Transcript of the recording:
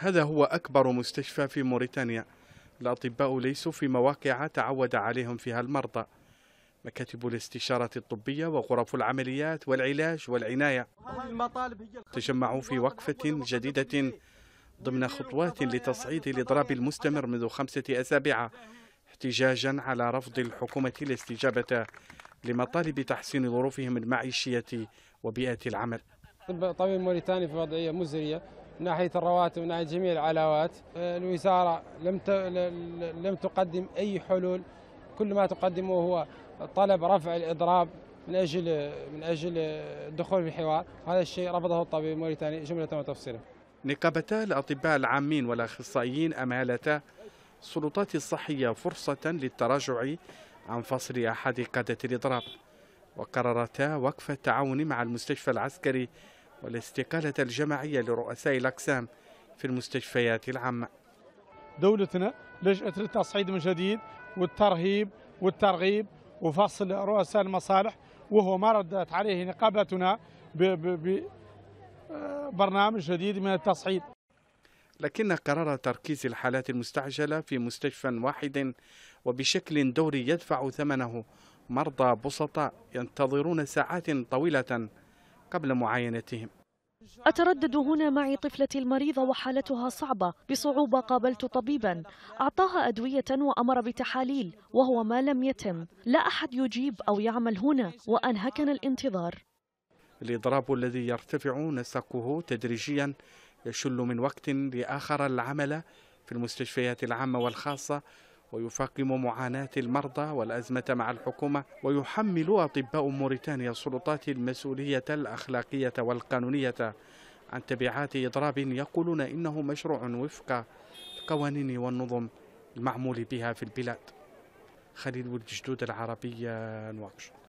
هذا هو أكبر مستشفى في موريتانيا. الأطباء ليسوا في مواقع تعود عليهم فيها المرضى. مكاتب الاستشارة الطبية وغرف العمليات والعلاج والعناية تجمعوا في وقفة جديدة ضمن خطوات لتصعيد الإضراب المستمر منذ 5 أسابيع احتجاجا على رفض الحكومة الاستجابة لمطالب تحسين ظروفهم المعيشية وبيئة العمل. الطبيب الموريتاني في وضعية مزرية من ناحية الرواتب ومن ناحية جميع العلاوات. الوزارة لم تقدم أي حلول، كل ما تقدمه هو طلب رفع الإضراب من أجل الدخول في الحوار. هذا الشيء رفضه الطبيب الموريتاني جملة وتفصيلا. نقابتا الأطباء العامين والأخصائيين أمالتا السلطات الصحية فرصة للتراجع عن فصل أحد قادة الإضراب، وقررتا وقف التعاون مع المستشفى العسكري والاستقالة الجماعية لرؤساء الأقسام في المستشفيات العامة. دولتنا لجأت للتصعيد من جديد والترهيب والترغيب وفصل رؤساء المصالح، وهو ما ردت عليه نقابتنا ببرنامج جديد من التصعيد. لكن قرار تركيز الحالات المستعجلة في مستشفى واحد وبشكل دوري يدفع ثمنه مرضى بسطاء ينتظرون ساعات طويلة قبل معاينتهم. أتردد هنا معي طفلتي المريضة وحالتها صعبة، بصعوبة قابلت طبيبا أعطاها أدوية وأمر بتحاليل وهو ما لم يتم، لا أحد يجيب أو يعمل هنا وأنهكنا الانتظار. الإضراب الذي يرتفع نسقه تدريجيا يشل من وقت لآخر العمل في المستشفيات العامة والخاصة، ويفاقم معاناة المرضى والأزمة مع الحكومة، ويحمل أطباء موريتانيا السلطات المسؤولية الأخلاقية والقانونية عن تبعات إضراب يقولون إنه مشروع وفق القوانين والنظم المعمول بها في البلاد. خليل ولد الجدود، العربية، نواكشوط.